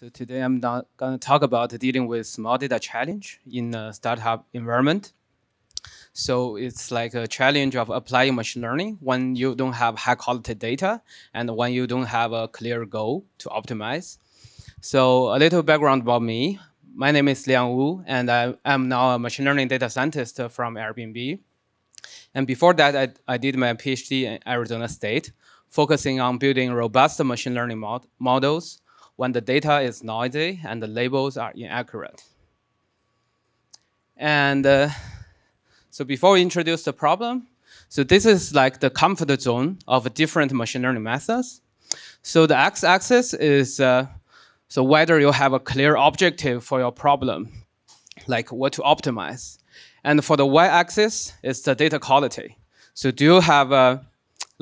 So today I'm going to talk about dealing with small data challenge in a startup environment. So it's like a challenge of applying machine learning when you don't have high quality data and when you don't have a clear goal to optimize. So a little background about me. My name is Liang Wu, and I am now a machine learning data scientist from Airbnb. And before that, I did my PhD in Arizona State, focusing on building robust machine learning models when the data is noisy and the labels are inaccurate. And so before we introduce the problem, so this is like the comfort zone of different machine learning methods. So the x-axis is so whether you have a clear objective for your problem, like what to optimize. And for the y-axis, it's the data quality. So do you have a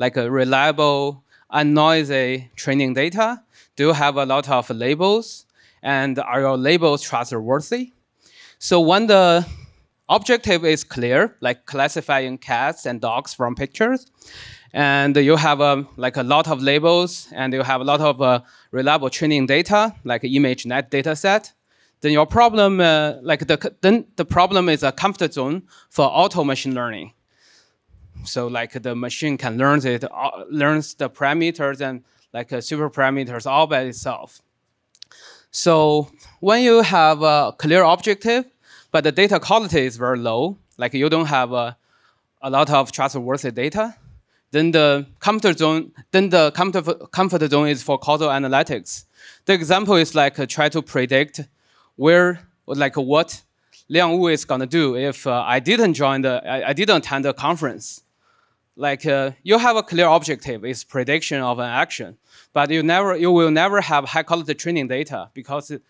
reliable, unnoisy training data? Do you have a lot of labels? And are your labels trustworthy? So when the objective is clear, like classifying cats and dogs from pictures, and you have a lot of labels, and you have a lot of reliable training data, like ImageNet data set, then your problem, the problem is a comfort zone for auto machine learning. So like the machine can learn it, learns the parameters and like super parameters all by itself. So when you have a clear objective, but the data quality is very low, like you don't have a lot of trustworthy data, then the comfort zone is for causal analytics. The example is like try to predict what Liang Wu is gonna do if I didn't attend the conference. Like you have a clear objective, it's prediction of an action, but you will never have high quality training data because it's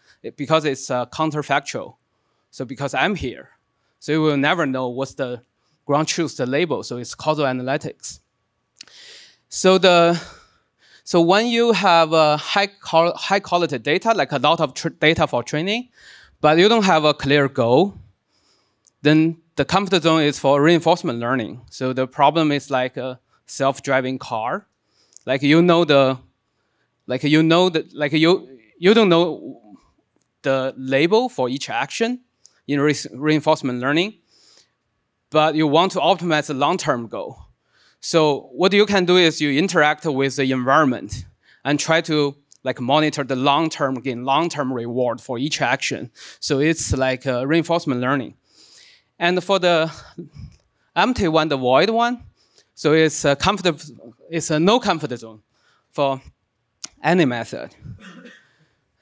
counterfactual. So because I'm here, so you will never know what's the ground truth, the label, so it's causal analytics. So when you have high quality data, like a lot of data for training, but you don't have a clear goal, then the comfort zone is for reinforcement learning. So the problem is like a self-driving car, you don't know the label for each action in reinforcement learning, but you want to optimize the long-term goal. So what you can do is you interact with the environment and try to monitor the long-term gain, long-term reward for each action. So it's like reinforcement learning. And for the empty one, the void one, so it's a no comfort zone for any method.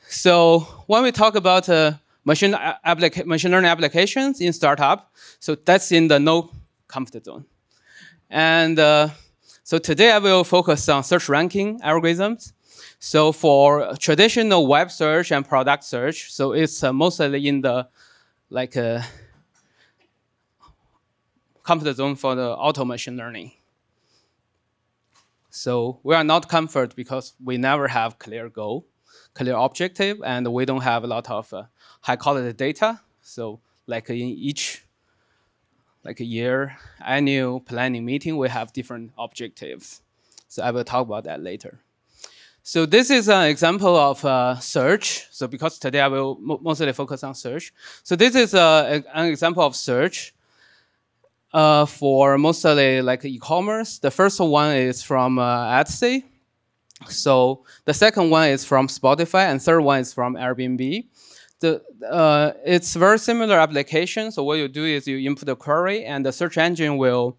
So when we talk about machine learning applications in startup, so that's in the no comfort zone. And so today I will focus on search ranking algorithms. So for traditional web search and product search, so it's mostly in the comfort zone for the auto machine learning. So we are not comfort because we never have clear goal, clear objective, and we don't have a lot of high quality data. So like in each annual planning meeting, we have different objectives. So I will talk about that later. So this is an example of search. So because today I will mostly focus on search. So this is an example of search for mostly e-commerce. The first one is from Etsy. So the second one is from Spotify, and third one is from Airbnb. It's very similar application. So what you do is you input a query, and the search engine will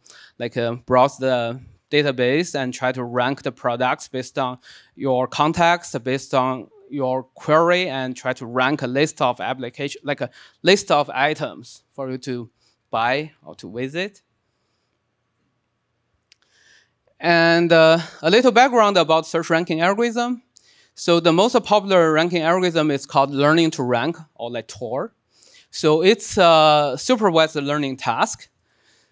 browse the database and try to rank the products based on your contacts, based on your query, and try to rank a list of application, a list of items for you to buy or to visit. And a little background about search ranking algorithm. So the most popular ranking algorithm is called learning to rank, or TOR. So it's a supervised learning task.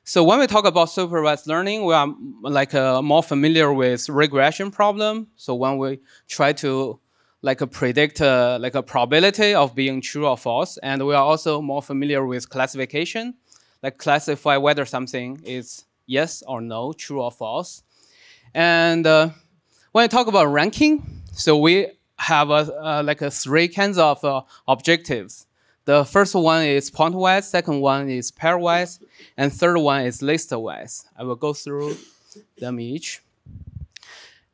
So when we talk about supervised learning, we are more familiar with regression problem. So when we try to predict a probability of being true or false, and we are also more familiar with classification, classify whether something is yes or no, true or false. And when we talk about ranking, so we have like three kinds of objectives. The first one is point-wise, second one is pair-wise, and third one is list-wise. I will go through them each.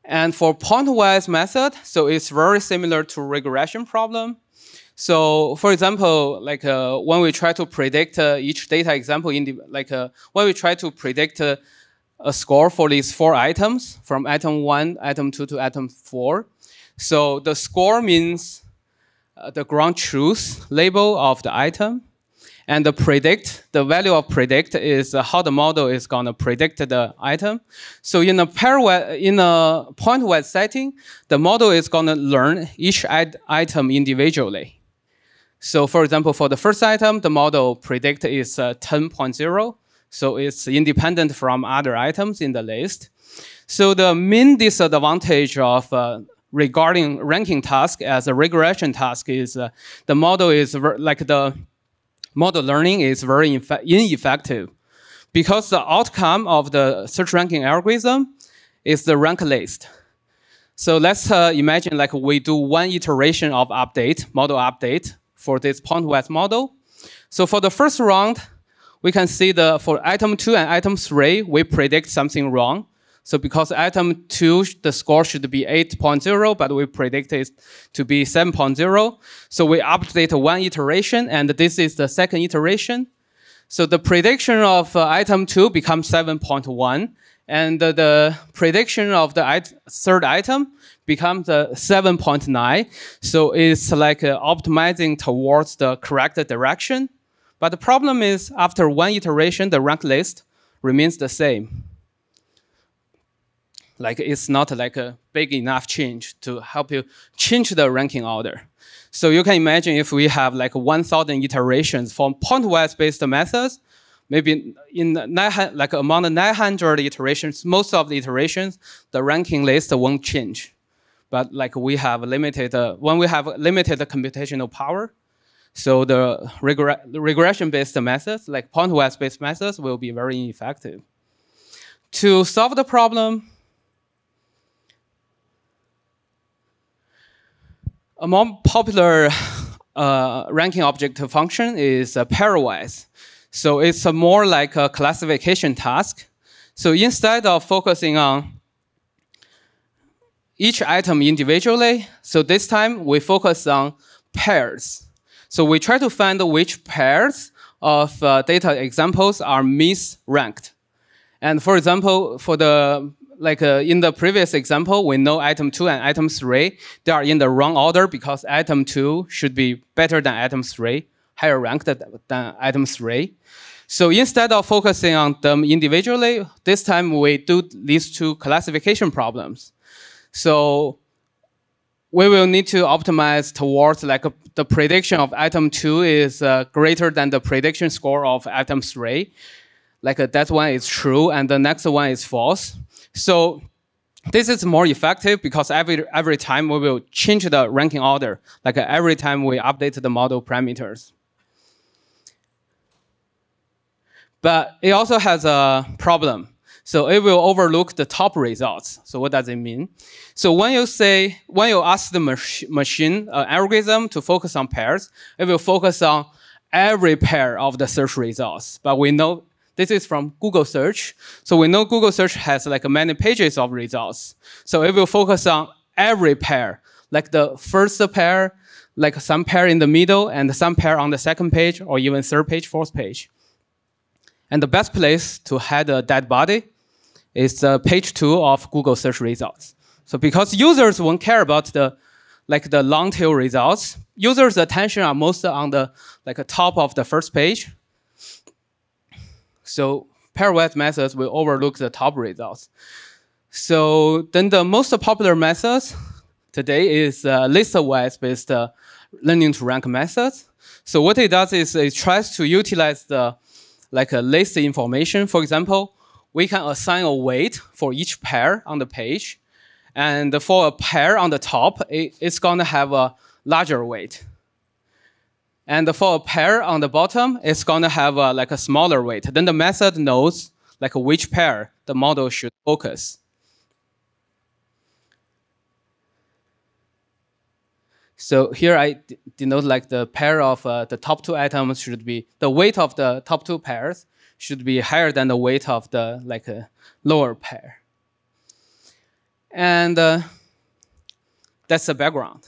And for point-wise method, so it's very similar to regression problem. So for example, like when we try to predict each data example, in the, like when we try to predict a score for these four items, from item 1, item 2 to item 4. So the score means the ground truth label of the item. And the predict, the value of predict is how the model is going to predict the item. So in a point-wise setting, the model is going to learn each item individually. So for example, for the first item, the model predict is 10.0. So it's independent from other items in the list. So the main disadvantage of regarding ranking task as a regression task is the model is like the model learning is very ineffective because the outcome of the search ranking algorithm is the rank list. So let's imagine like we do one iteration of update, model update for this point-wise model. So for the first round, we can see the for item 2 and item 3, we predict something wrong. So because item 2, the score should be 8.0, but we predict it to be 7.0. So we update one iteration, and this is the second iteration. So the prediction of item 2 becomes 7.1, and the prediction of the third item becomes 7.9. So it's like optimizing towards the correct direction. But the problem is, after one iteration, the rank list remains the same. Like it's not like a big enough change to help you change the ranking order. So you can imagine if we have like 1,000 iterations from point-wise based methods, maybe in like among the 900 iterations, most of the iterations, the ranking list won't change. But like we have limited, when we have limited computational power, so the regression based methods, like point-wise based methods, will be very ineffective. To solve the problem, a more popular ranking objective function is pairwise. So it's more like a classification task. So instead of focusing on each item individually, so this time we focus on pairs. So we try to find which pairs of data examples are misranked. And for example, for the in the previous example, we know item 2 and item 3, they are in the wrong order because item 2 should be better than item 3, higher ranked than item 3. So instead of focusing on them individually, this time we do these two classification problems. So we will need to optimize towards like the prediction of item 2 is greater than the prediction score of item 3. Like that one is true and the next one is false. So this is more effective because every time we will change the ranking order, like every time we update the model parameters. But it also has a problem. So it will overlook the top results. So what does it mean? So when you ask the machine algorithm to focus on pairs, it will focus on every pair of the search results. But we know this is from Google search. So we know Google search has like many pages of results. So it will focus on every pair, like the first pair, like some pair in the middle, and some pair on the second page, or even third page, fourth page. And the best place to hide a dead body is page 2 of Google search results. So because users won't care about the long tail results, users' attention are mostly on the top of the first page. So pairwise methods will overlook the top results. So then the most popular methods today is list-wise based learning to rank methods. So what it does is it tries to utilize the list information. For example, we can assign a weight for each pair on the page. And for a pair on the top, it's going to have a larger weight. And for a pair on the bottom, it's going to have a smaller weight. Then the method knows which pair the model should focus. So here I denote like the pair of the top two items should be, the weight of the top two pairs should be higher than the weight of the like lower pair. And that's the background.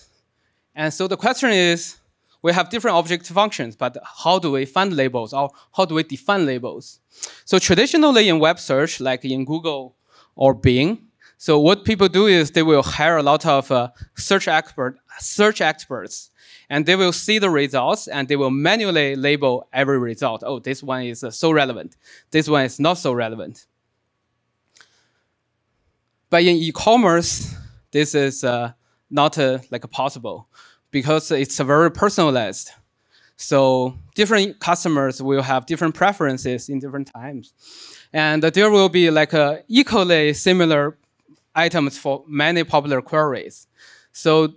And so the question is, we have different object functions, but how do we find labels or how do we define labels? So traditionally in web search, like in Google or Bing, so what people do is they will hire a lot of search experts, and they will see the results and they will manually label every result. Oh, this one is so relevant. This one is not so relevant. But in e-commerce, this is not like possible because it's very personalized. So different customers will have different preferences in different times. And there will be like equally similar items for many popular queries. So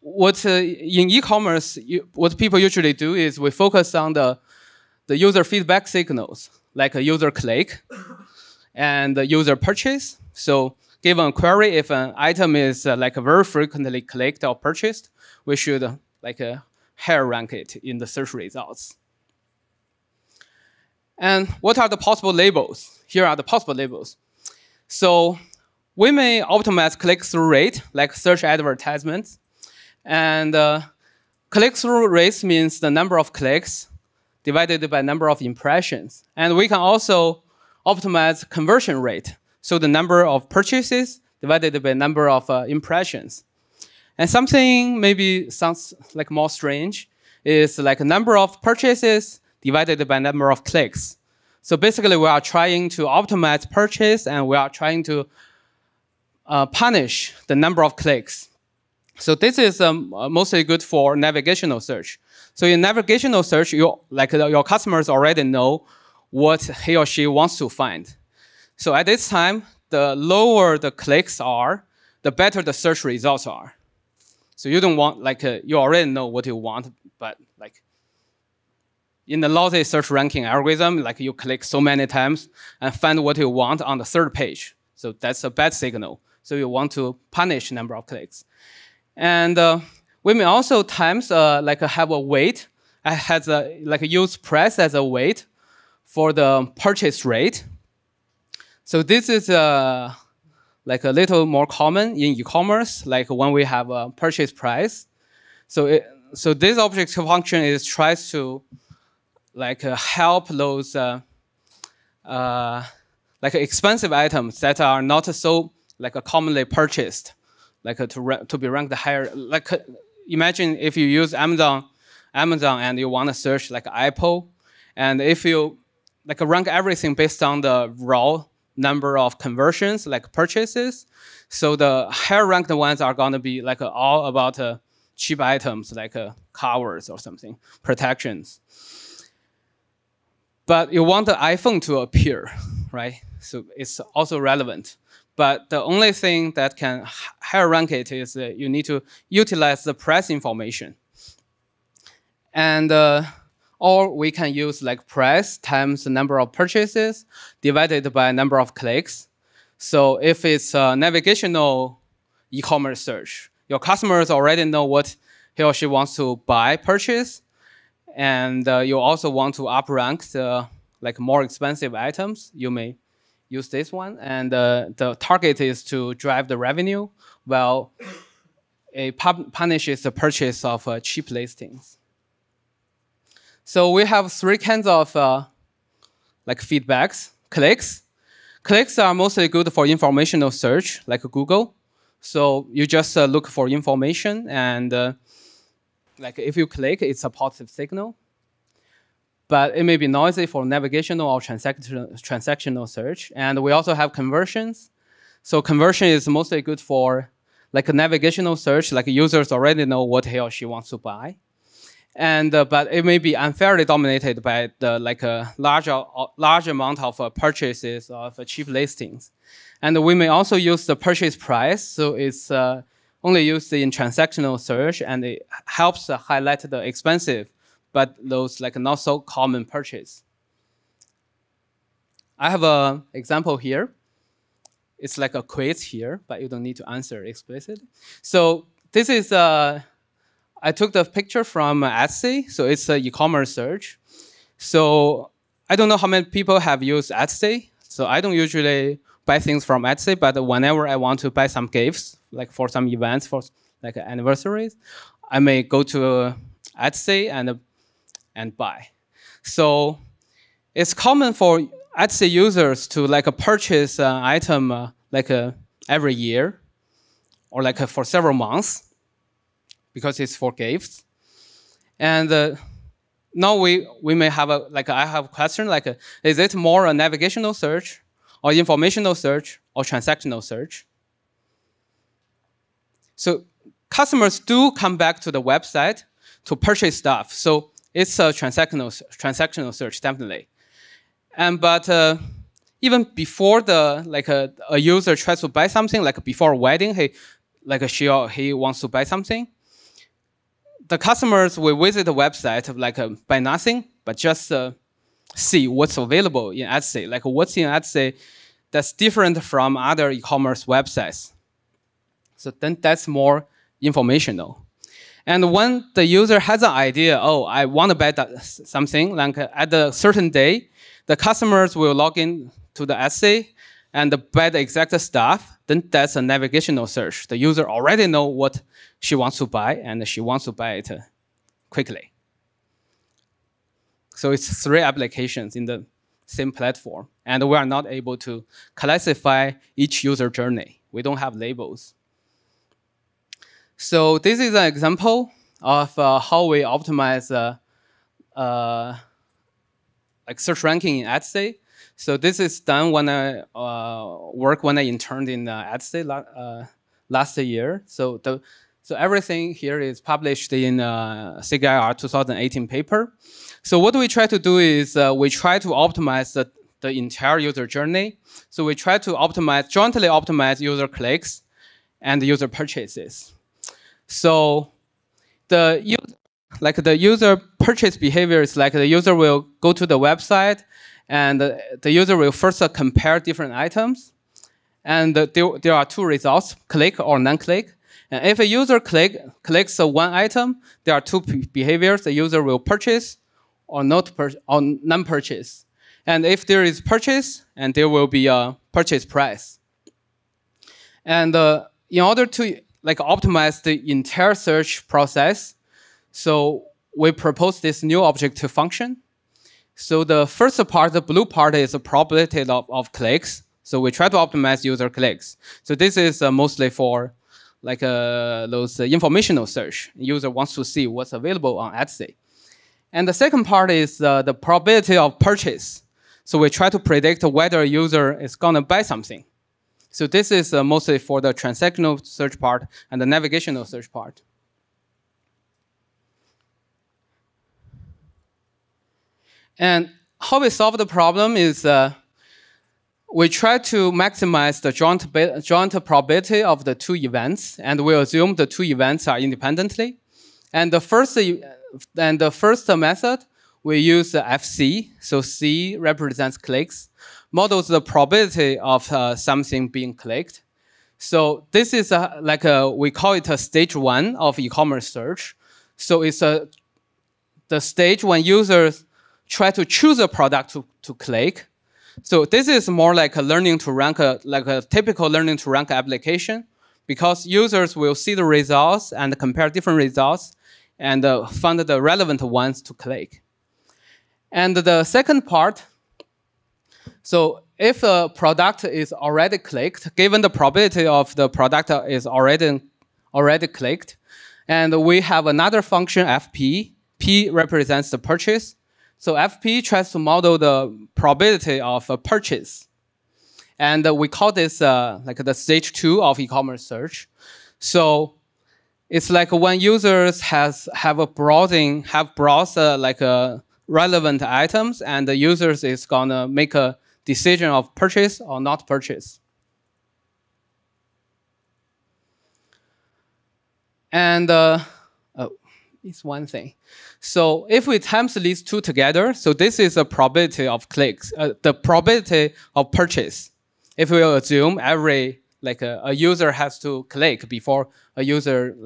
what in e-commerce, what people usually do is we focus on the user feedback signals, like a user click and the user purchase. So given a query, if an item is like very frequently clicked or purchased, we should like higher rank it in the search results. And what are the possible labels? Here are the possible labels. So we may optimize click-through rate, like search advertisements. And click-through rates means the number of clicks divided by number of impressions. And we can also optimize conversion rate, so the number of purchases divided by number of impressions. And something maybe sounds like more strange is like a number of purchases divided by number of clicks. So basically we are trying to optimize purchase and we are trying to punish the number of clicks. So this is mostly good for navigational search. So in navigational search, your customers already know what he or she wants to find. So at this time, the lower the clicks are, the better the search results are. So you don't want, like, you already know what you want, but like in the lousy search ranking algorithm, like you click so many times and find what you want on the third page. So that's a bad signal. So you want to punish number of clicks. And we may also times like have a weight, has a, like use price as a weight for the purchase rate. So this is like a little more common in e-commerce, like when we have a purchase price. So so this object function is tries to like help those like expensive items that are not so like commonly purchased, like to be ranked higher. Like imagine if you use Amazon, and you want to search like Apple, and if you like rank everything based on the raw number of conversions, like purchases. So the higher ranked ones are going to be like all about cheap items, like covers or something, protections. But you want the iPhone to appear, right? So it's also relevant. But the only thing that can higher rank it is you need to utilize the price information. And or we can use like price times the number of purchases divided by number of clicks. So if it's a navigational e-commerce search, your customers already know what he or she wants to buy, purchase, and you also want to uprank the like more expensive items. You may use this one, and the target is to drive the revenue while it punishes the purchase of cheap listings. So we have three kinds of like feedbacks. Clicks. Clicks are mostly good for informational search, like Google. So you just look for information, and like if you click, it's a positive signal. But it may be noisy for navigational or transactional search. And we also have conversions. So conversion is mostly good for like a navigational search, like users already know what he or she wants to buy. And but it may be unfairly dominated by the like a large amount of purchases of cheap listings, and we may also use the purchase price. So it's only used in transactional search, and it helps highlight the expensive, but those like not so common purchase. I have an example here. It's like a quiz here, but you don't need to answer explicitly. So this is I took the picture from Etsy, so it's an e-commerce search. So I don't know how many people have used Etsy. So I don't usually buy things from Etsy, but whenever I want to buy some gifts, like for some events, for like anniversaries, I may go to Etsy and buy. So it's common for Etsy users to like purchase an item like every year or like for several months because it's for gifts. And now we may have I have a question like, is it more a navigational search or informational search or transactional search? So customers do come back to the website to purchase stuff. So it's a transactional search, definitely. But even before a user tries to buy something, like before a wedding, she or he wants to buy something, the customers will visit the website buy nothing, but just see what's available in Etsy, like what's in Etsy that's different from other e-commerce websites. So then that's more informational. And when the user has an idea, oh, I want to buy something, like at a certain day, the customers will log in to the Etsy and buy the exact stuff. Then that's a navigational search. The user already knows what she wants to buy, and she wants to buy it quickly. So it's three applications in the same platform. And we are not able to classify each user journey. We don't have labels. So this is an example of how we optimize search ranking in Etsy. So this is done when I when I interned in Etsy last year. So everything here is published in SIG-IR 2018 paper. So what we try to do is we try to optimize the entire user journey. So we try to jointly optimize user clicks and user purchases. So the user purchase behavior is the user will go to the website and the user will first compare different items. And there are two results, click or non-click. And if a user clicks one item, there are two behaviors. The user will purchase or non-purchase. And if there is purchase, and there will be a purchase price. And in order to optimize the entire search process, so we propose this new objective function. So the first part, the blue part, is the probability of clicks. So we try to optimize user clicks. So this is mostly for those informational search. User wants to see what's available on Etsy. And the second part is the probability of purchase. So we try to predict whether a user is going to buy something. So this is mostly for the transactional search part and the navigational search part. And how we solve the problem is we try to maximize the joint probability of the two events, and we assume the two events are independently. And the first method, we use FC, so C represents clicks, models the probability of something being clicked. So this is we call it a stage one of e-commerce search. So it's the stage when users try to choose a product to click. So this is more like a learning to rank, a typical learning to rank application, because users will see the results and compare different results and find the relevant ones to click. And the second part, so if a product is already clicked, given the probability of the product is already clicked, and we have another function FP. P represents the purchase. So FP tries to model the probability of a purchase. And we call this the stage two of e-commerce search. So it's when users have browsed relevant items, and the users is going to make a decision of purchase or not purchase. And it's one thing. So if we times these two together, so this is the probability of clicks, the probability of purchase. If we assume every a user has to click before a user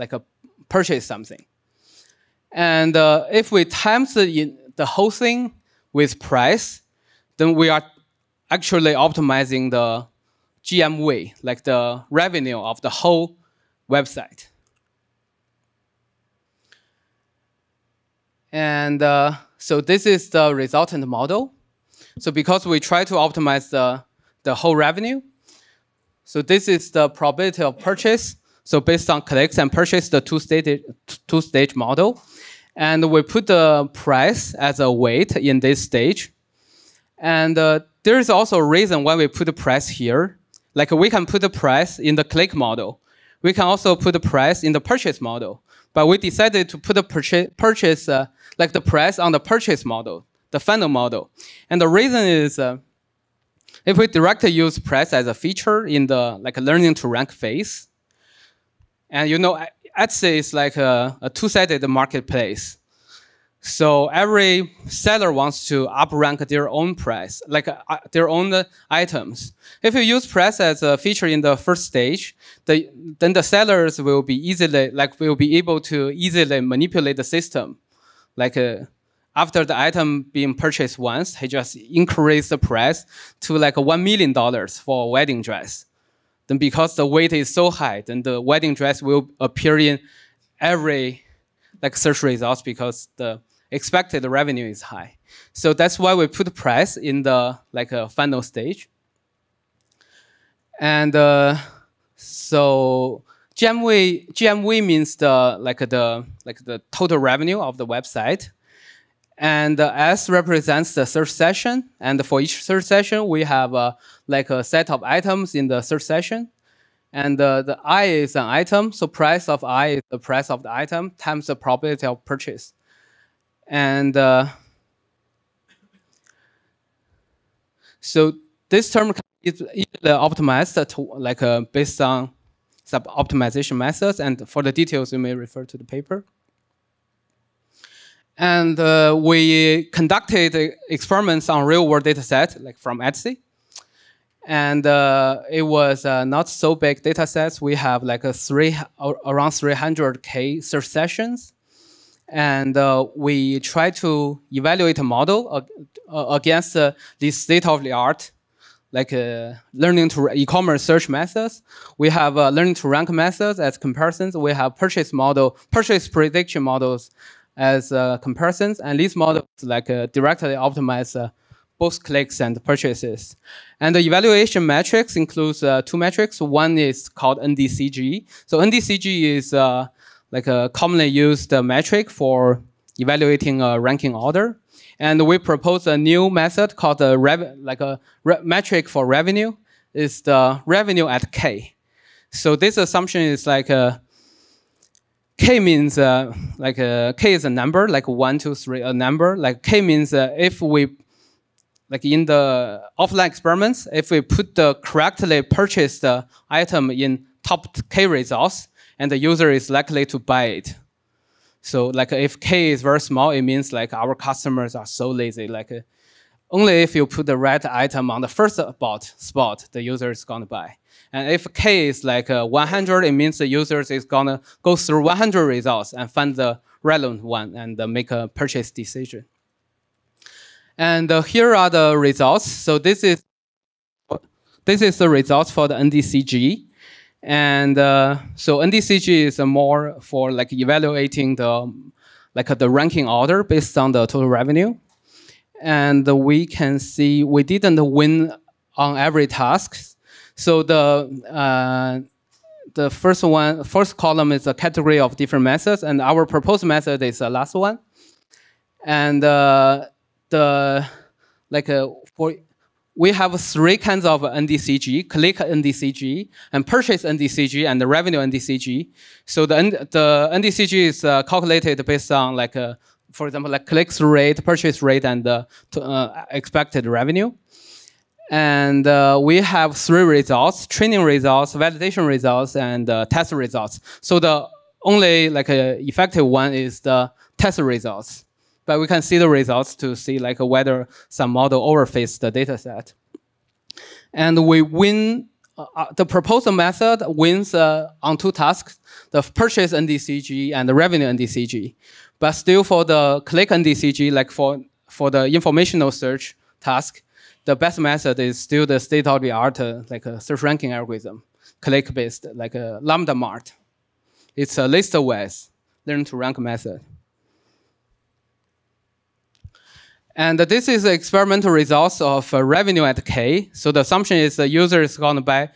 purchase something. And if we times the whole thing with price, then we are actually optimizing the GMV, like the revenue of the whole website. And so this is the resultant model. So because we try to optimize the whole revenue, so this is the probability of purchase. So based on clicks and purchase, the two-stage model. And we put the price as a weight in this stage. And there is also a reason why we put the price here. Like we can put the price in the click model. We can also put the price in the purchase model. But we decided to put the price on the purchase model, the funnel model. And the reason is if we directly use price as a feature in the learning to rank phase, and you know Etsy is like a two-sided marketplace. So every seller wants to up-rank their own price, their own items. If you use price as a feature in the first stage, then the sellers will be able to easily manipulate the system. After the item being purchased once, he just increased the price to $1 million for a wedding dress. Then because the weight is so high, then the wedding dress will appear in every search results because the expected revenue is high. So that's why we put price in the final stage. And so GMV means the total revenue of the website. And S represents the search session. And for each search session, we have a set of items in the search session. And the I is an item. So price of I is the price of the item times the probability of purchase. And so this term is optimized to, based on some optimization methods. And for the details, you may refer to the paper. And we conducted experiments on real-world data set, from Etsy. And it was not so big data sets. We have around 300K search sessions. And we try to evaluate a model against this state-of-the-art, learning to e-commerce search methods. We have learning to rank methods as comparisons. We have purchase prediction models as comparisons. And these models directly optimize both clicks and purchases. And the evaluation metrics includes two metrics. One is called NDCG. So NDCG is a commonly used metric for evaluating a ranking order. And we propose a new method called metric for revenue. It's the revenue at K. So this assumption is K means K is a number, 1, 2, 3, a number. K means if we, in the offline experiments, if we put the correctly purchased item in top K results, and the user is likely to buy it. So if K is very small, it means our customers are so lazy. Only if you put the right item on the first spot, the user is going to buy. And if K is 100, it means the user is going to go through 100 results and find the relevant one and make a purchase decision. And here are the results. So this is the results for the NDCG. And so NDCG is more for evaluating the the ranking order based on the total revenue. And we can see we didn't win on every task. So the first column is a category of different methods, and our proposed method is the last one. And we have three kinds of NDCG: click NDCG, and purchase NDCG, and the revenue NDCG. So the NDCG is calculated based on for example, click-through rate, purchase rate, and expected revenue. And we have three results: training results, validation results, and test results. So the only effective one is the test results. But we can see the results to see whether some model overfits the data set. And we win the proposal method wins on two tasks, the purchase NDCG and the revenue NDCG. But still for the click NDCG, like for the informational search task, the best method is still the state-of-the-art like a search ranking algorithm, click-based, like a Lambda Mart. It's a list-wise learn-to-rank method. And this is the experimental results of revenue at K. So the assumption is the user is going to buy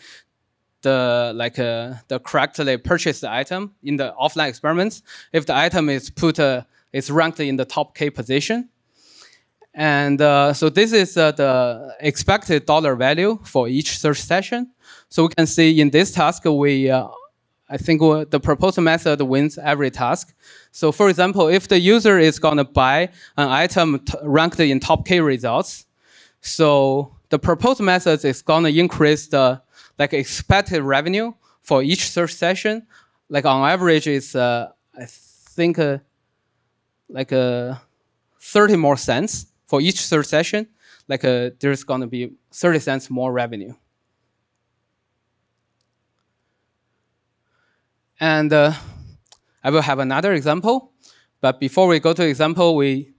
the correctly purchased item in the offline experiments. If the item is it's ranked in the top K position. And so this is the expected dollar value for each search session. So we can see in this task, I think the proposal method wins every task. So for example, if the user is going to buy an item ranked in top K results, so the proposal method is going to increase the expected revenue for each search session. Like on average, it's I think 30 more cents for each search session. Like there's going to be 30 cents more revenue. And I will have another example. But before we go to example, we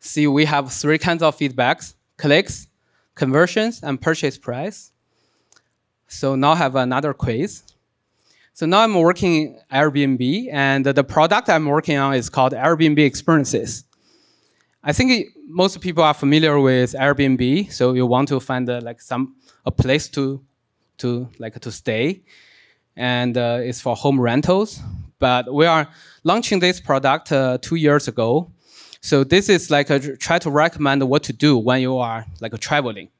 see we have three kinds of feedbacks: clicks, conversions, and purchase price. So now I have another quiz. So now I'm working in Airbnb, and the product I'm working on is called Airbnb Experiences. I think most people are familiar with Airbnb, so you want to find a place to stay. And it's for home rentals. But we are launching this product 2 years ago. So this is try to recommend what to do when you are traveling.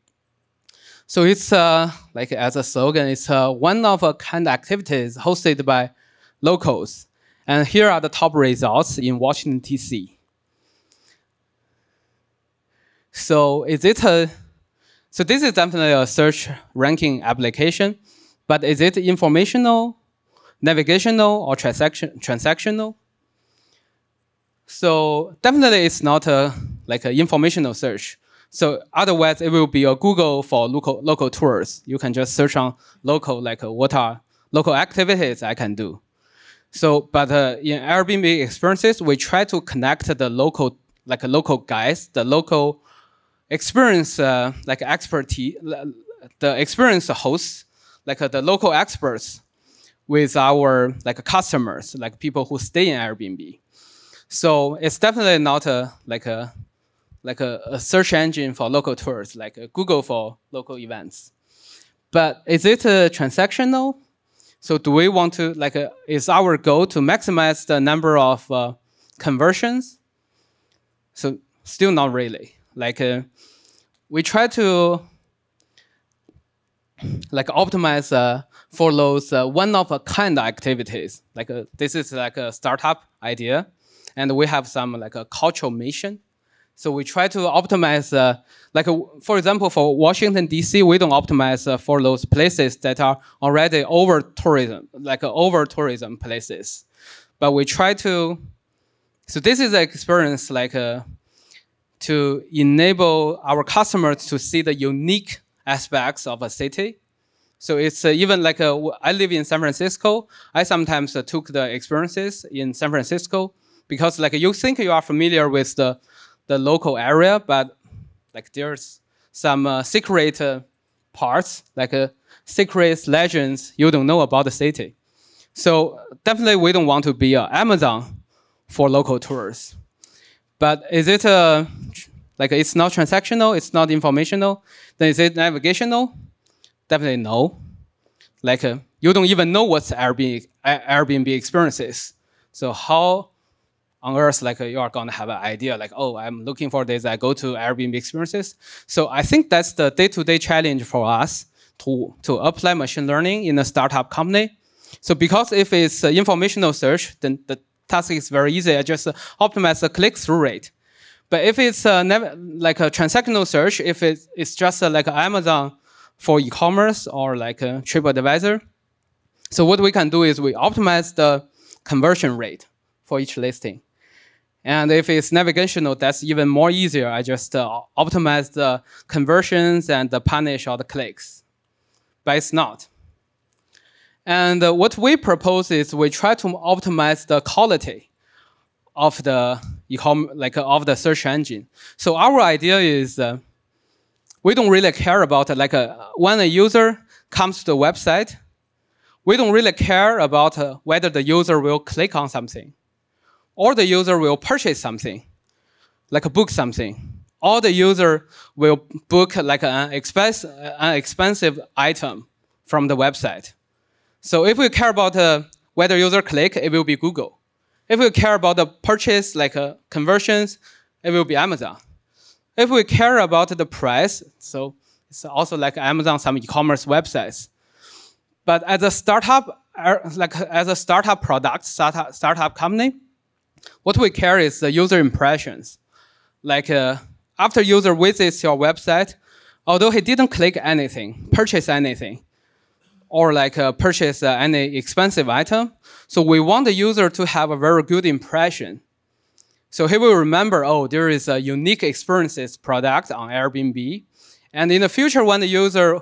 So it's as a slogan, it's one of a kind activities hosted by locals. And here are the top results in Washington, D.C. So so this is definitely a search ranking application. But is it informational, navigational, or transactional? So definitely it's not an informational search. So otherwise it will be a Google for local tours. You can just search on local, what are local activities I can do. So, but in Airbnb Experiences, we try to connect the local, local guys, the local experience, expertise, the experience hosts, the local experts with our customers, people who stay in Airbnb. So it's definitely not a search engine for local tours, Google for local events. But is it transactional? So do we want to, is our goal to maximize the number of conversions? So still not really. We try to optimize for those one-of-a-kind activities. This is a startup idea, and we have some a cultural mission. So we try to optimize, for example, for Washington, D.C., we don't optimize for those places that are already over-tourism, over-tourism places. But we try to, so this is an experience to enable our customers to see the unique aspects of a city. So it's even I live in San Francisco. I sometimes took the experiences in San Francisco because you think you are familiar with the local area, but there's some secret parts, secrets, legends you don't know about the city. So definitely we don't want to be Amazon for local tours. But is it it's not transactional, it's not informational? Then is it navigational? Definitely no. You don't even know what's Airbnb Experiences. So how on earth you are going to have an idea oh, I'm looking for this, I go to Airbnb Experiences? So I think that's the day-to-day challenge for us to apply machine learning in a startup company. So because if it's informational search, then the task is very easy. I just optimize the click-through rate. But if it's a transactional search, if it's just Amazon for e-commerce or a TripAdvisor, so what we can do is we optimize the conversion rate for each listing. And if it's navigational, that's even more easier. I just optimize the conversions and punish all the clicks. But it's not. And what we propose is we try to optimize the quality of the of the search engine. So our idea is we don't really care about when a user comes to the website, we don't really care about whether the user will click on something or the user will purchase something, book something, or the user will book an expensive item from the website. So if we care about whether user click, it will be Google. If we care about the purchase, conversions, it will be Amazon. If we care about the price, so it's also like Amazon, some e-commerce websites. But as a startup, startup company, what we care is the user impressions. After user visits your website, although he didn't click anything, purchase anything, or purchase any expensive item. So we want the user to have a very good impression. So he will remember, oh, there is a unique experiences product on Airbnb. And in the future, when the user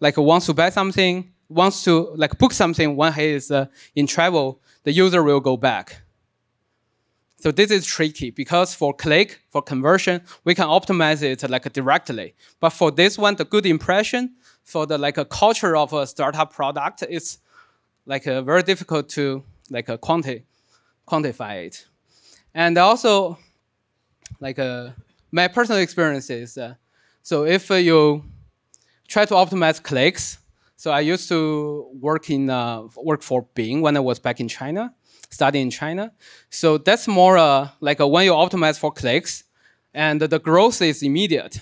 wants to buy something, wants to book something when he is in travel, the user will go back. So this is tricky because for click, for conversion, we can optimize it directly. But for this one, the good impression, for the culture of a startup product, it's very difficult to quantify it. And also, my personal experience is, so if you try to optimize clicks, so I used to work in work for Bing when I was back in China, studying in China. So that's more when you optimize for clicks, and the growth is immediate.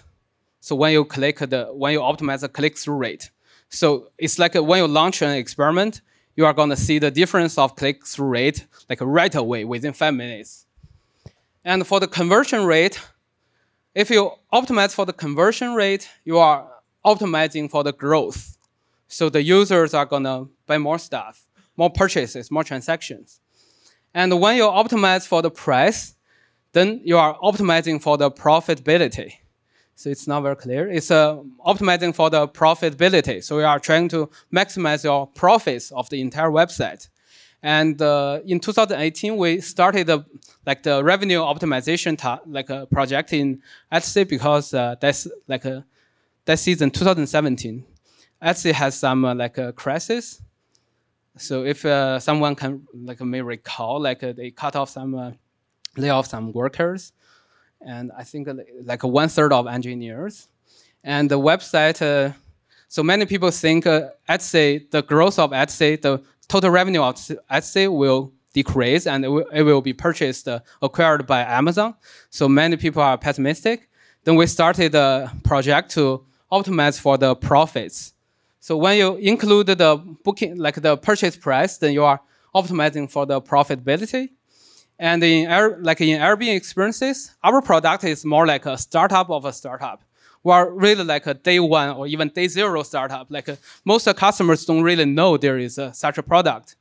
So when you optimize the click-through rate, so it's when you launch an experiment, you are going to see the difference of click-through rate right away within 5 minutes. And for the conversion rate, if you optimize for the conversion rate, you are optimizing for the growth. So the users are going to buy more stuff, more purchases, more transactions. And when you optimize for the price, then you are optimizing for the profitability. So it's not very clear. It's optimizing for the profitability. So we are trying to maximize your profits of the entire website. And in 2018, we started the revenue optimization project in Etsy because that season 2017, Etsy has some crisis. So if someone can may recall, they cut off some lay off some workers. And I think 1/3 of engineers. And the website, so many people think Etsy, the growth of Etsy, the total revenue of Etsy will decrease and it will be purchased, acquired by Amazon. So many people are pessimistic. Then we started a project to optimize for the profits. So when you include the booking, the purchase price, then you are optimizing for the profitability. And in Airbnb Experiences, our product is more like a startup of a startup. We're really a day one or even day zero startup. Most customers don't really know there is such a product.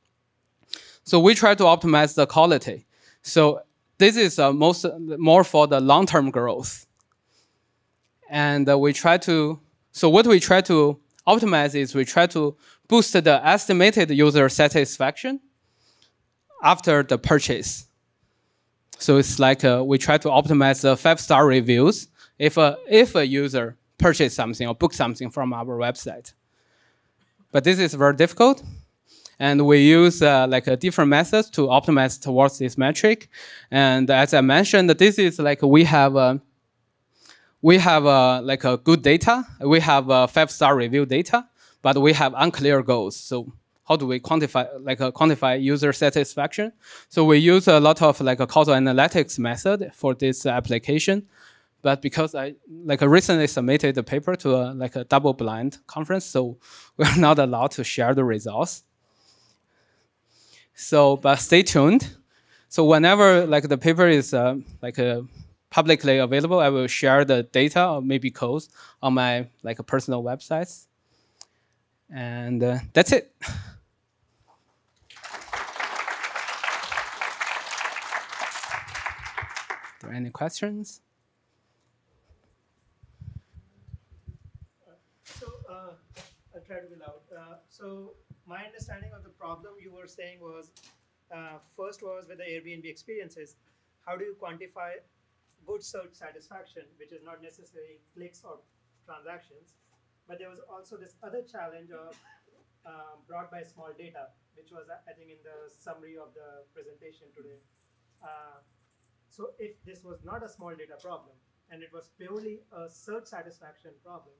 So we try to optimize the quality. So this is more for the long-term growth. And what we try to optimize is we try to boost the estimated user satisfaction after the purchase. So it's we try to optimize the 5-star reviews if a user purchased something or booked something from our website. But this is very difficult. And we use different methods to optimize towards this metric. And as I mentioned, this is we have good data. We have 5-star review data, but we have unclear goals. So how do we quantify quantify user satisfaction? So we use a lot of a causal analytics method for this application, but because I recently submitted the paper to a double-blind conference, so we're not allowed to share the results. So, but stay tuned. So whenever the paper is publicly available, I will share the data or maybe codes on my personal websites. And that's it. Are there any questions? So I'll try to be loud. So my understanding of the problem you were saying was, first was with the Airbnb experiences, how do you quantify good search satisfaction, which is not necessarily clicks or transactions? But there was also this other challenge of brought by small data, which was, I think, in the summary of the presentation today. So if this was not a small data problem, and it was purely a search satisfaction problem,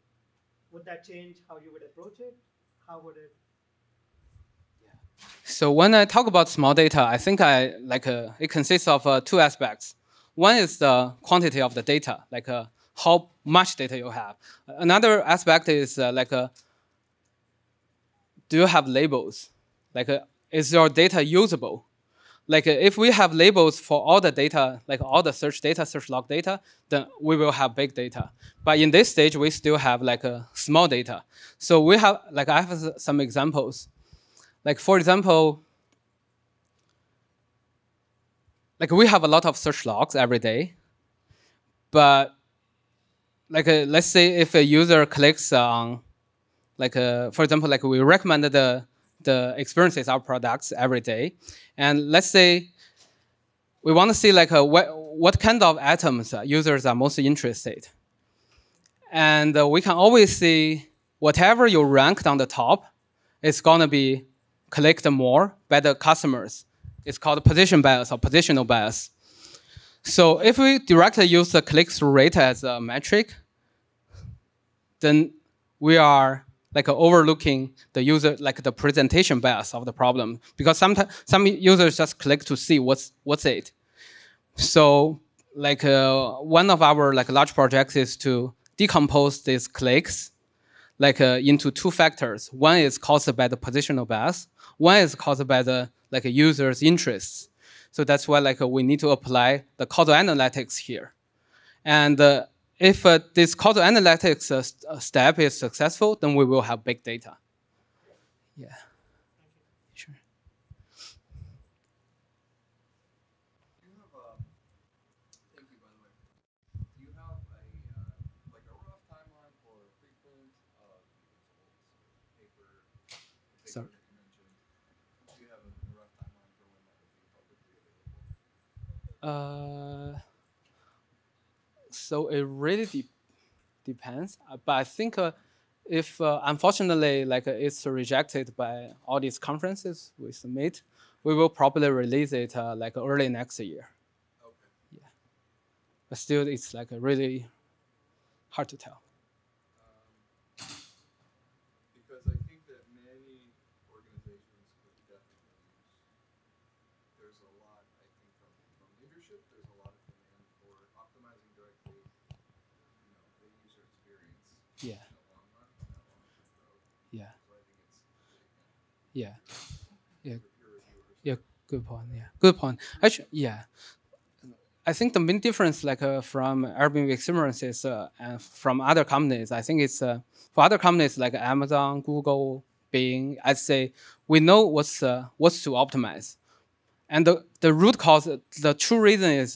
would that change how you would approach it? How would it? Yeah. So when I talk about small data, I think it consists of two aspects. One is the quantity of the data, like how much data you have. Another aspect is do you have labels? Is your data usable? If we have labels for all the data, all the search data, search log data, then we will have big data. But in this stage, we still have small data. So we have, I have some examples. For example, we have a lot of search logs every day. But let's say if a user clicks on, for example, we recommended the experiences, our products every day. And let's say we want to see what kind of items users are most interested. And we can always see whatever you ranked on the top is going to be clicked more by the customers. It's called position bias or positional bias. So if we directly use the click-through rate as a metric, then we are overlooking the user, the presentation bias of the problem, because sometimes some users just click to see what's it. So one of our large projects is to decompose these clicks into two factors. One is caused by the positional bias. One is caused by the user's interests. So that's why we need to apply the causal analytics here, and. If this causal analytics step is successful, then we will have big data. Yeah. Sure. Thank you, by the way. Do you have a rough timeline for frequent paper? Sorry. Do you have a rough timeline for when that would be publicly available? So it really depends, but I think if unfortunately it's rejected by all these conferences we submit, we will probably release it early next year. Okay. Yeah, but still it's really hard to tell. Because I think that many organizations would definitely use. There's a lot I think from leadership. There's a lot of demand for optimizing direct. Yeah. Yeah. Yeah. Yeah. Yeah. Good point. Yeah. Good point. Actually, yeah. I think the main difference, from Airbnb experiences and from other companies, I think it's for other companies like Amazon, Google, Bing, I'd say we know what's to optimize, and the root cause, the true reason is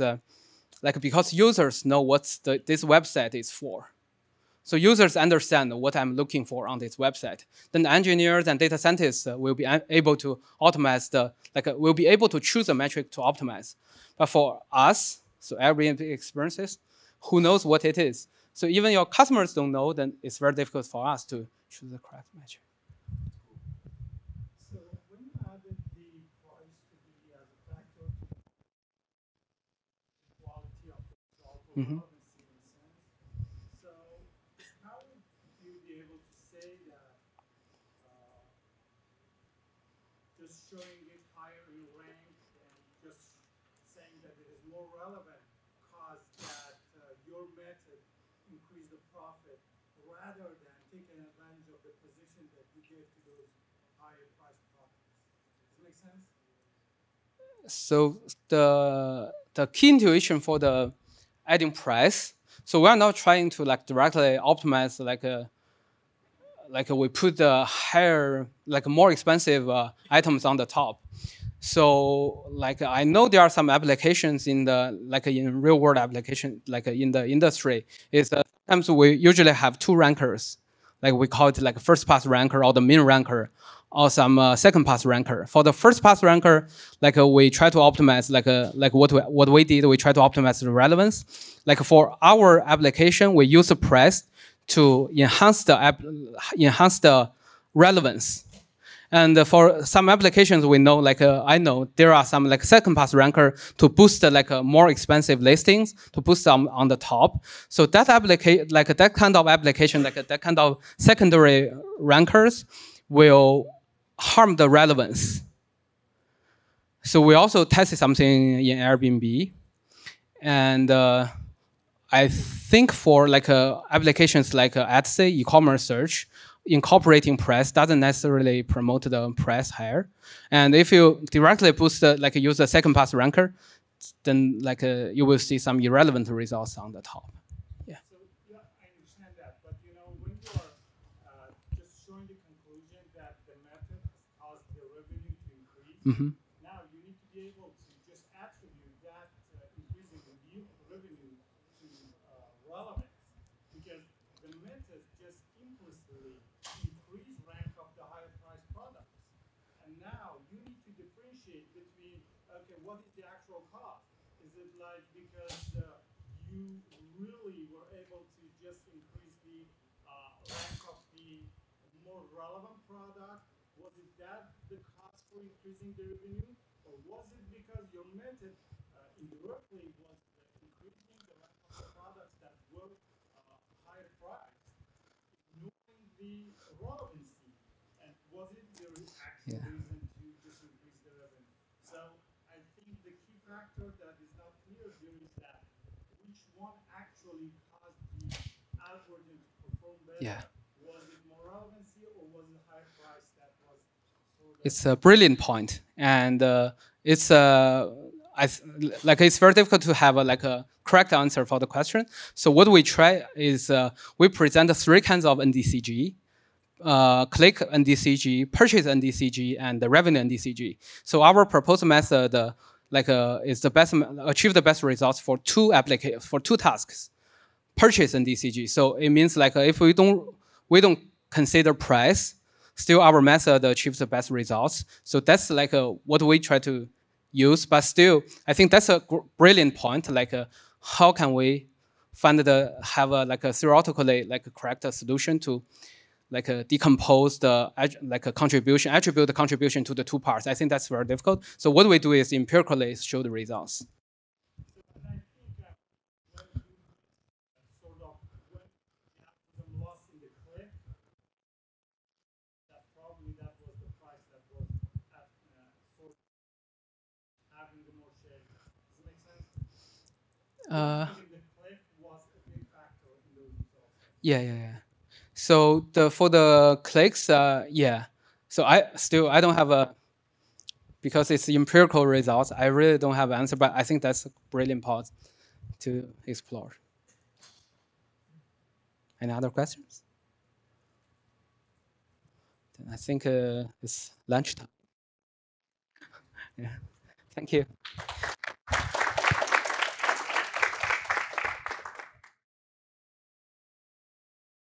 because users know what this website is for. So users understand what I'm looking for on this website. Then engineers and data scientists will be able to optimize will be able to choose a metric to optimize. But for us, so Airbnb experiences, who knows what it is? So even your customers don't know, then it's very difficult for us to choose the correct metric. So when you added the voice to be as a factor to the quality of the result, showing it higher in rank and just saying that it is more relevant caused that your method increased the profit rather than taking advantage of the position that you gave to those higher price products. Does it make sense? So the key intuition for the adding price. So we are not trying to directly optimize we put the higher, more expensive items on the top. So I know there are some applications in the, in real world application, in the industry, is sometimes we usually have two rankers. We call it first pass ranker or the min ranker or some second pass ranker. For the first pass ranker, like we try to optimize, like what we did, we try to optimize the relevance. Like for our application, we use press to enhance the relevance. And for some applications, we know, like I know, there are some like second pass ranker to boost like more expensive listings, to boost them on the top. So that application, like that kind of application, like that kind of secondary rankers, will harm the relevance. So we also tested something in Airbnb, and I think for like applications like Etsy, e-commerce search, incorporating press doesn't necessarily promote the press higher. And if you directly boost, like use the second pass ranker, then like you will see some irrelevant results on the top. Yeah. So yeah, I understand that, but you know, when you are just showing the conclusion that the method has caused the revenue to increase, now you need to be able to just attribute that increasing the revenue to relevance, because the method just implicitly increase rank of the higher priced products. And now you need to differentiate between, okay, what is the actual cost? Is it like because you really were able to just increase the rank of the more relevant product? Was it that the cost for increasing the revenue? Or was it because your method indirectly was increasing the rank of the products that were higher priced? The relevancy, and was it the actual reason to just increase the revenue? So I think the key factor that is not clear here is that which one actually caused the algorithm to perform better? Yeah. Was it more relevancy or was it higher price that was? It's a brilliant point, and it's a. Like it's very difficult to have a, like a correct answer for the question. So what we try is we present three kinds of NDCG: click NDCG, purchase NDCG, and the revenue NDCG. So our proposed method, like is the best achieve the best results for two tasks: purchase NDCG. So it means like if we don't consider price, still our method achieves the best results. So that's like what we try to use, but still, I think that's a brilliant point. Like, how can we find have a theoretically like a correct solution to like decompose the like a contribution, attribute the contribution to the two parts? I think that's very difficult. So what we do is empirically show the results. Yeah. So for the clicks, yeah. So I don't have a, because it's empirical results, I really don't have an answer, but I think that's a brilliant part to explore. Any other questions? Then I think it's lunchtime. Yeah. Thank you.